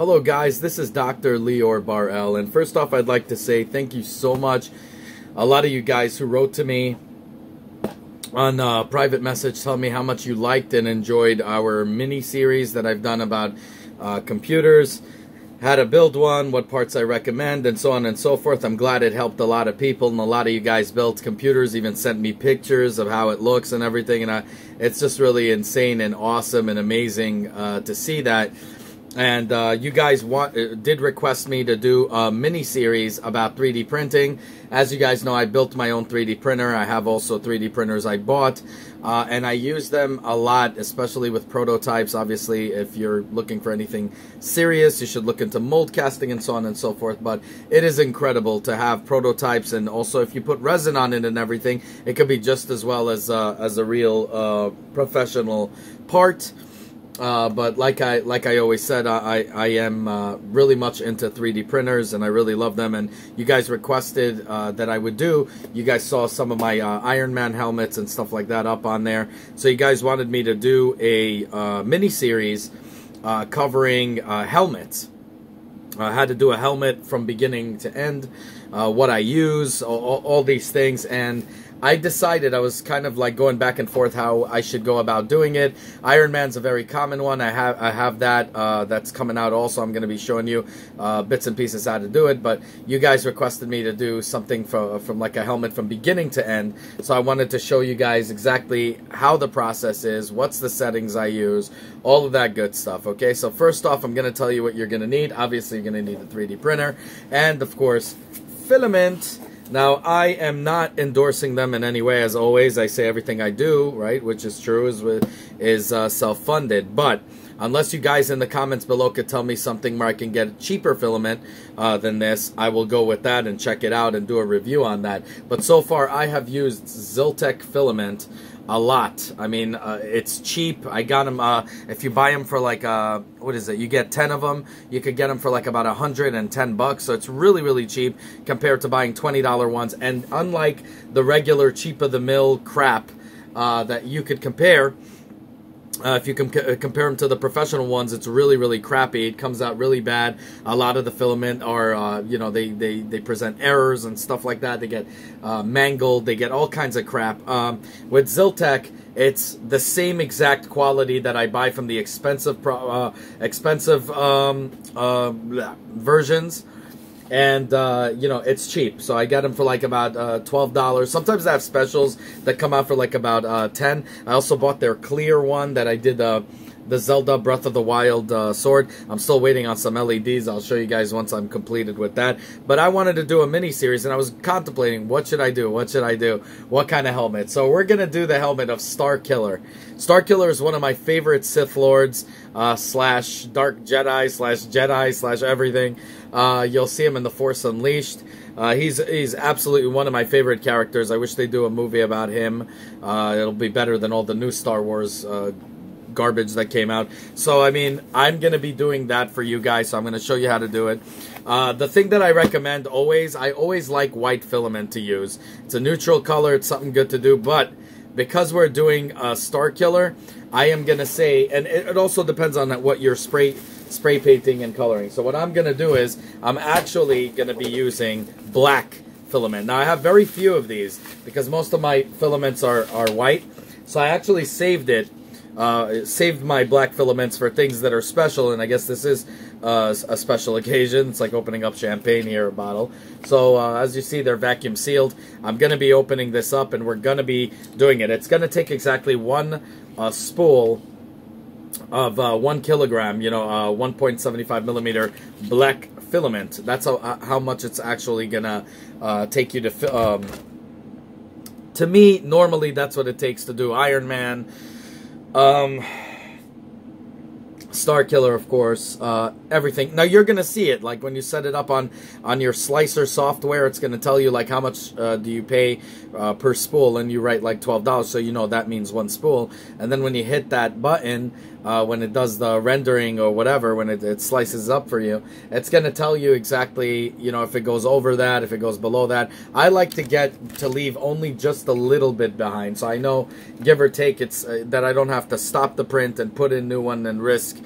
Hello guys, this is Dr. Lior Bar-El, and first off I'd like to say thank you so much. A lot of you guys who wrote to me on a private message telling me how much you liked and enjoyed our mini-series that I've done about computers, how to build one, what parts I recommend, and so on and so forth. I'm glad it helped a lot of people, and a lot of you guys built computers, even sent me pictures of how it looks and everything, and it's just really insane and awesome and amazing to see that. And you guys did request me to do a mini-series about 3D printing. As you guys know, I built my own 3D printer. I have also 3D printers I bought, and I use them a lot, especially with prototypes. Obviously, if you're looking for anything serious, you should look into mold casting and so on and so forth, but it is incredible to have prototypes, and also if you put resin on it and everything, it could be just as well as a real professional part. But like I always said, I am really much into 3D printers, and I really love them. And you guys requested that I would do. You guys saw some of my Iron Man helmets and stuff like that up on there. So you guys wanted me to do a mini series covering helmets. How to do a helmet from beginning to end, what I use, all these things. And I decided, I was kind of like going back and forth how I should go about doing it. Iron Man's a very common one. I have that that's coming out also. I'm going to be showing you bits and pieces how to do it. But you guys requested me to do something from like a helmet from beginning to end. So I wanted to show you guys exactly how the process is, what's the settings I use, all of that good stuff. Okay, so first off, I'm going to tell you what you're going to need. Obviously, you're going to need a 3D printer and, of course, filament. Now, I am not endorsing them in any way. As always, I say everything I do, right, which is true, is self-funded. But unless you guys in the comments below could tell me something where I can get cheaper filament than this, I will go with that and check it out and do a review on that. But so far, I have used Ziltec filament a lot. I mean, it's cheap. I got them, if you buy them for like, what is it? You get 10 of them. You could get them for like about $110. So it's really, really cheap compared to buying $20 ones. And unlike the regular cheap of the mill crap that you could compare, if you compare them to the professional ones, it's really, really crappy. It comes out really bad. A lot of the filament are, you know, they present errors and stuff like that. They get mangled. They get all kinds of crap. With Ziltec, it's the same exact quality that I buy from the expensive versions. And, you know, it's cheap. So I get them for like about $12. Sometimes I have specials that come out for like about 10. I also bought their clear one that I did the Zelda Breath of the Wild sword. I'm still waiting on some LEDs. I'll show you guys once I'm completed with that. But I wanted to do a mini-series, and I was contemplating, what should I do? What should I do? What kind of helmet? So we're going to do the helmet of Starkiller. Starkiller is one of my favorite Sith Lords slash Dark Jedi slash everything. You'll see him in The Force Unleashed. He's absolutely one of my favorite characters. I wish they do a movie about him. It'll be better than all the new Star Wars garbage that came out. So, I mean, I'm going to be doing that for you guys. So I'm going to show you how to do it. The thing that I recommend always, I always like white filament to use. It's a neutral color. It's something good to do. But because we're doing Starkiller, I am going to say, and it also depends on what your spray painting and coloring. So what I'm going to do is I'm actually going to be using black filament. Now I have very few of these because most of my filaments are white. So I actually saved my black filaments for things that are special, and I guess this is a special occasion. It's like opening up champagne here, a bottle. So as you see, they're vacuum sealed. I'm going to be opening this up, and we're going to be doing it. It's going to take exactly one spool of 1 kilogram, you know, 1.75 millimeter black filament. That's how much it's actually gonna take you to. To me, normally that's what it takes to do Iron Man, Starkiller, of course, everything. Now you're gonna see it, like when you set it up on your slicer software, it's gonna tell you like how much do you pay per spool, and you write like $12, so you know that means one spool. And then when you hit that button, when it does the rendering or whatever, when it slices up for you, it's gonna tell you exactly, you know, if it goes over that, if it goes below that. I like to leave only just a little bit behind, so I know, give or take, it's that I don't have to stop the print and put in new one and risk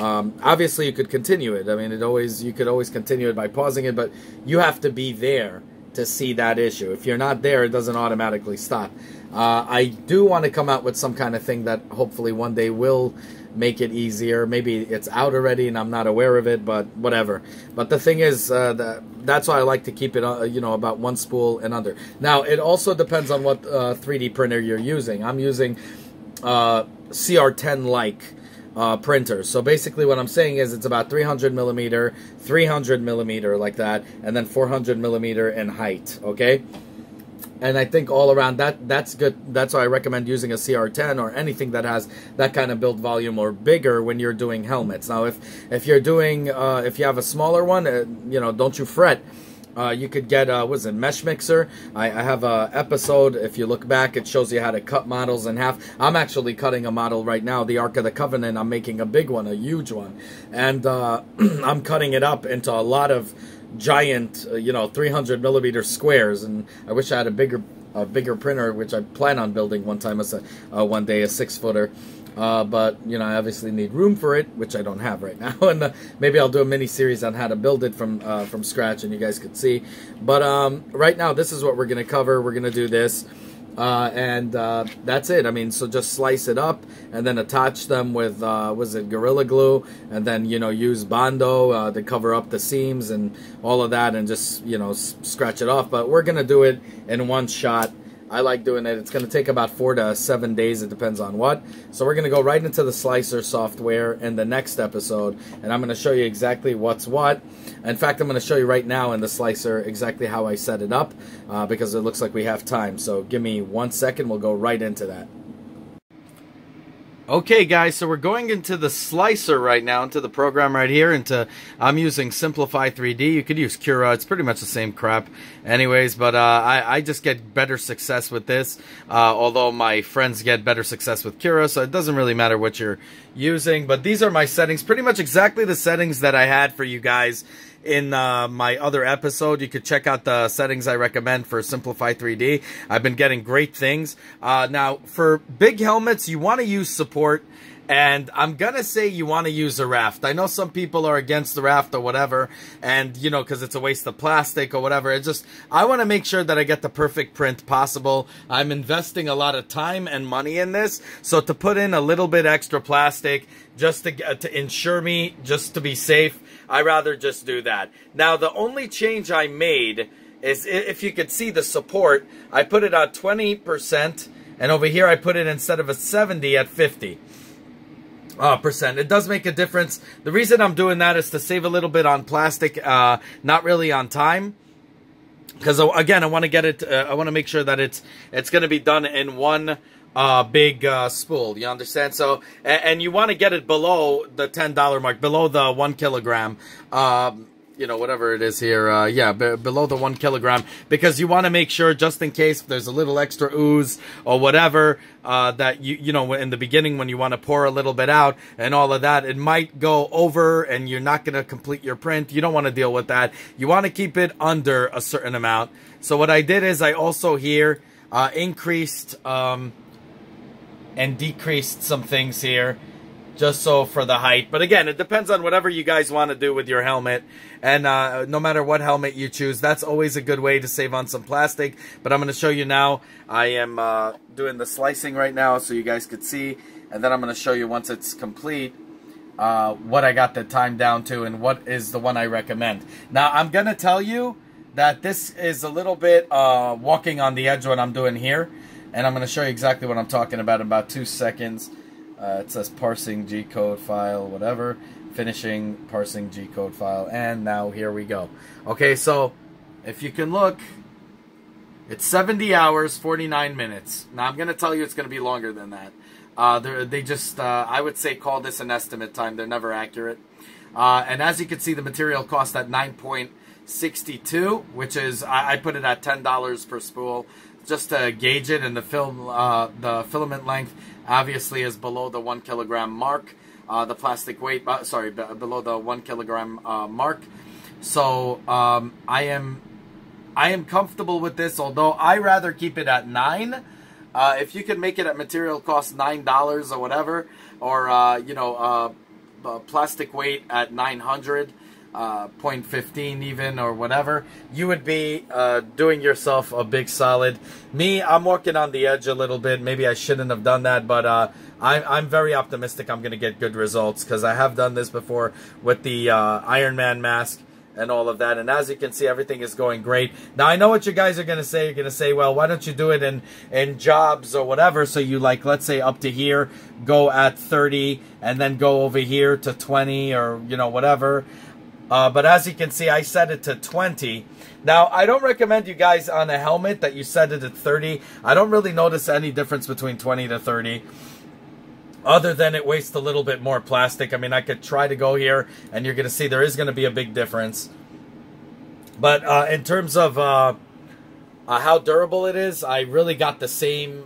Obviously, you could continue it. I mean, you could always continue it by pausing it, but you have to be there to see that issue. If you're not there, it doesn't automatically stop. I do want to come out with some kind of thing that hopefully one day will make it easier. Maybe it's out already and I'm not aware of it, but whatever. But the thing is, that's why I like to keep it, you know, about one spool and under. Now, it also depends on what 3D printer you're using. I'm using CR-10-like printers. So basically what I'm saying is it's about 300 millimeter, 300 millimeter like that, and then 400 millimeter in height, okay? And I think all around that's good. That's why I recommend using a CR-10 or anything that has that kind of build volume or bigger when you're doing helmets. Now, if you're doing, if you have a smaller one, you know, don't you fret. You could get, what is it, Mesh Mixer. I have a episode, if you look back, it shows you how to cut models in half. I'm actually cutting a model right now, the Ark of the Covenant. I'm making a big one, a huge one. And I'm cutting it up into a lot of giant, you know, 300 millimeter squares. And I wish I had a bigger printer, which I plan on building one time, as one day, a 6-footer. But, you know, I obviously need room for it, which I don't have right now. And maybe I'll do a mini-series on how to build it from scratch, and you guys could see. But right now, this is what we're going to cover. We're going to do this. That's it. I mean, so just slice it up and then attach them with, was it Gorilla Glue? And then, you know, use Bondo to cover up the seams and all of that, and just, you know, scratch it off. But we're going to do it in one shot. I like doing it. It's going to take about 4 to 7 days. It depends on what. So we're going to go right into the slicer software in the next episode, and I'm going to show you exactly what's what. In fact, I'm going to show you right now in the slicer exactly how I set it up, because it looks like we have time. So give me 1 second. We'll go right into that. Okay, guys, so we're going into the slicer right now, into the program right here. I'm using Simplify 3D. You could use Cura. It's pretty much the same crap anyways, but I just get better success with this, although my friends get better success with Cura, so it doesn't really matter what you're using. But these are my settings, pretty much exactly the settings that I had for you guys in my other episode. You could check out the settings I recommend for Simplify 3D. I've been getting great things. Now, for big helmets, you want to use support, and I'm going to say you want to use a raft. I know some people are against the raft or whatever, and, you know, because it's a waste of plastic or whatever. It's just, I want to make sure that I get the perfect print possible. I'm investing a lot of time and money in this, so to put in a little bit extra plastic just to insure me, just to be safe, I'd rather just do that. Now, the only change I made is, if you could see the support, I put it at 20%, and over here I put it, instead of a 70, at 50%. It does make a difference. The reason I'm doing that is to save a little bit on plastic, not really on time. Because, again, I want to get it, I want to make sure that it's going to be done in one big spool, you understand? So, and you want to get it below the $10 mark, below the 1 kilogram, you know, whatever it is here, yeah, below the 1 kilogram, because you want to make sure, just in case if there's a little extra ooze or whatever, that you know, in the beginning when you want to pour a little bit out and all of that, it might go over and you're not going to complete your print. You don't want to deal with that. You want to keep it under a certain amount. So what I did is I also here increased and decreased some things here, just so for the height. But again, it depends on whatever you guys want to do with your helmet. And no matter what helmet you choose, that's always a good way to save on some plastic. But I'm going to show you now. I am doing the slicing right now so you guys could see. And then I'm going to show you once it's complete what I got the time down to and what is the one I recommend. Now, I'm going to tell you that this is a little bit walking on the edge what I'm doing here. And I'm going to show you exactly what I'm talking about in about 2 seconds. It says parsing G-code file, whatever. Finishing, parsing G-code file. And now here we go. Okay, so if you can look, it's 70 hours, 49 minutes. Now I'm going to tell you it's going to be longer than that. They just, I would say, call this an estimate time. They're never accurate. And as you can see, the material cost at 9.62, which is, I put it at $10 per spool, just to gauge it. And the filament length obviously is below the 1 kilogram mark, the plastic weight, sorry, below the 1 kilogram mark. So I am comfortable with this, although I rather keep it at 9. If you can make it at material cost $9 or whatever, or you know, plastic weight at 900, 0.15 even or whatever, you would be doing yourself a big solid. Me, I'm working on the edge a little bit. Maybe I shouldn't have done that, but I'm very optimistic I'm going to get good results because I have done this before with the Iron Man mask and all of that. And as you can see, everything is going great. Now, I know what you guys are going to say. You're going to say, well, why don't you do it in jobs or whatever? So you, like, let's say up to here, go at 30 and then go over here to 20 or, you know, whatever. But as you can see, I set it to 20. Now, I don't recommend you guys on a helmet that you set it at 30. I don't really notice any difference between 20 to 30. Other than it wastes a little bit more plastic. I mean, I could try to go here, and you're going to see there is going to be a big difference. But in terms of how durable it is, I really got the same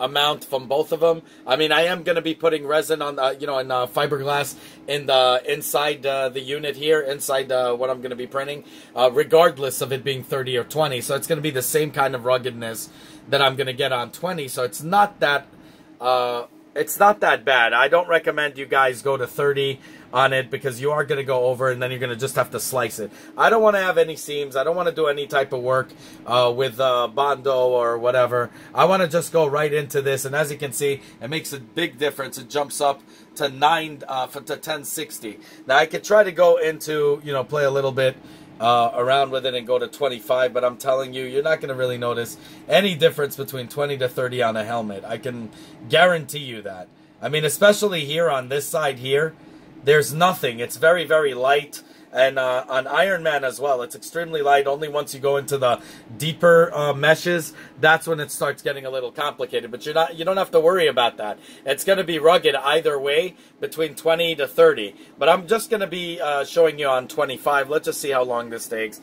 amount from both of them. I mean, I am going to be putting resin on, fiberglass in the inside the unit here, inside what I'm going to be printing, regardless of it being 30 or 20. So it's going to be the same kind of ruggedness that I'm going to get on 20. So it's not that It's not that bad. I don't recommend you guys go to 30 on it because you are going to go over and then you're going to just have to slice it. I don't want to have any seams. I don't want to do any type of work with Bondo or whatever. I want to just go right into this. And as you can see, it makes a big difference. It jumps up to 1060. Now I could try to go into, you know, play a little bit around with it and go to 25, but I'm telling you, you're not going to really notice any difference between 20 to 30 on a helmet. I can guarantee you that. I mean, especially here on this side here, there's nothing. It's very, very light. And on Iron Man as well, it's extremely light. Only once you go into the deeper meshes, that's when it starts getting a little complicated. But you don't have to worry about that. It's going to be rugged either way between 20 to 30. But I'm just going to be showing you on 25. Let's just see how long this takes.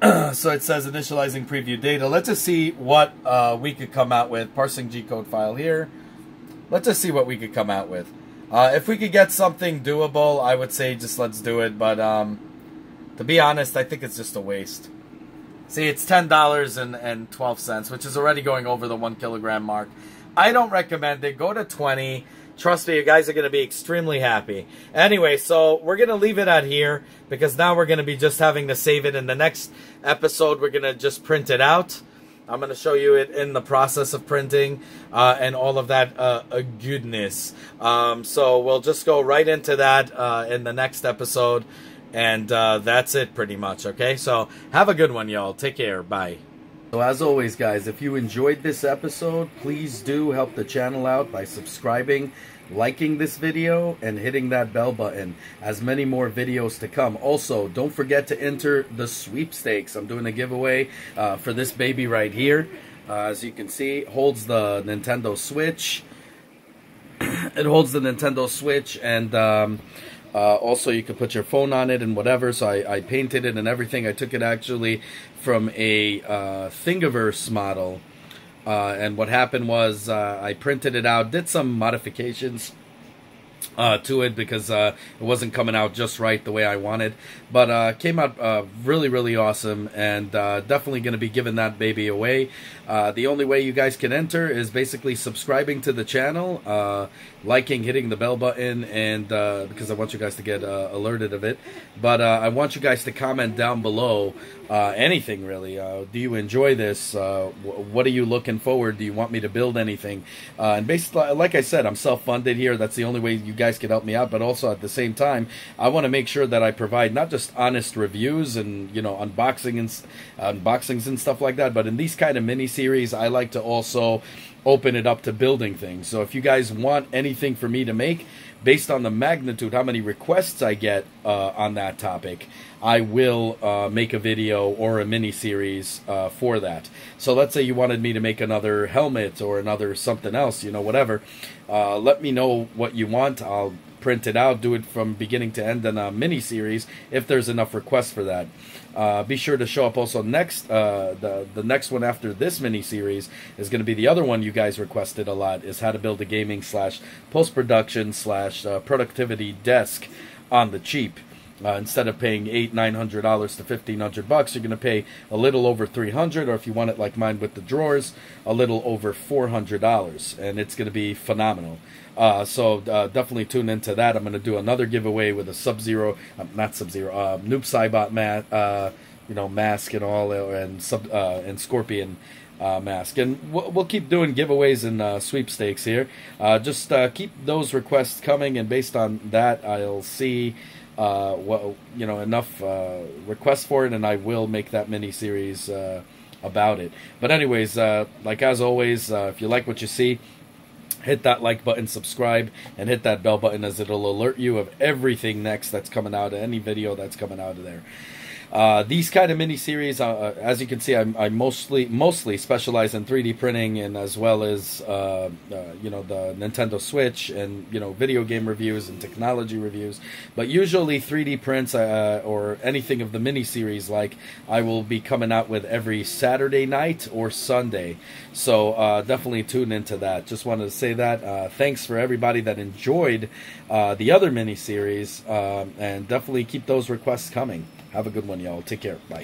So it says initializing preview data. Let's just see what we could come out with. Parsing G-code file here. Let's just see what we could come out with. If we could get something doable, I would say just let's do it. But to be honest, I think it's just a waste. See, it's $10.12, which is already going over the 1 kilogram mark. I don't recommend it. Go to 20. Trust me, you guys are going to be extremely happy. Anyway, so we're going to leave it at here because now we're going to be just having to save it. In the next episode, we're going to just print it out. I'm going to show you it in the process of printing and all of that goodness. So we'll just go right into that in the next episode. And that's it pretty much, okay? So have a good one, y'all. Take care. Bye. So as always, guys, if you enjoyed this episode, please do help the channel out by subscribing, liking this video, and hitting that bell button, as many more videos to come. Also, don't forget to enter the sweepstakes. I'm doing a giveaway for this baby right here. As you can see, it holds the Nintendo Switch. It holds the Nintendo Switch, and also you can put your phone on it and whatever. So I painted it and everything. I took it actually from a Thingiverse model. And what happened was I printed it out, did some modifications to it because it wasn't coming out just right the way I wanted. But came out really, really awesome, and definitely going to be giving that baby away. The only way you guys can enter is basically subscribing to the channel, liking, hitting the bell button, and because I want you guys to get alerted of it. But I want you guys to comment down below anything really. Do you enjoy this? What are you looking forward? Do you want me to build anything? And basically, like I said, I'm self-funded here. That's the only way you guys can help me out. But also at the same time, I want to make sure that I provide not just honest reviews and, you know, unboxings and stuff like that. But in these kind of mini series, I like to also open it up to building things. So if you guys want anything for me to make, based on the magnitude, how many requests I get on that topic, I will make a video or a mini-series for that. So let's say you wanted me to make another helmet or another something else, you know, whatever. Let me know what you want. I'll print it out, do it from beginning to end in a mini-series if there's enough requests for that. Be sure to show up also next, the next one after this mini-series is going to be the other one you guys requested a lot, is how to build a gaming / post-production / productivity desk on the cheap. Instead of paying $800–$900 to $1,500, you're going to pay a little over $300, or if you want it like mine with the drawers, a little over $400, and it's going to be phenomenal. Definitely tune into that. I'm going to do another giveaway with a Noob Saibot mask and all, and Scorpion mask, and we'll keep doing giveaways and sweepstakes here. Just keep those requests coming, and based on that, I'll see. Enough requests for it, and I will make that mini-series about it. But anyways, like as always, if you like what you see, hit that like button, subscribe, and hit that bell button, as it'll alert you of everything next that's coming out of any video that's coming out of there. These kind of mini-series, as you can see, I mostly specialize in 3D printing, and as well as, the Nintendo Switch, and, video game reviews and technology reviews. But usually 3D prints, or anything of the mini-series, like, I will be coming out with every Saturday night or Sunday. So definitely tune into that. Just wanted to say that. Thanks for everybody that enjoyed the other mini-series, and definitely keep those requests coming. Have a good one, y'all. Take care. Bye.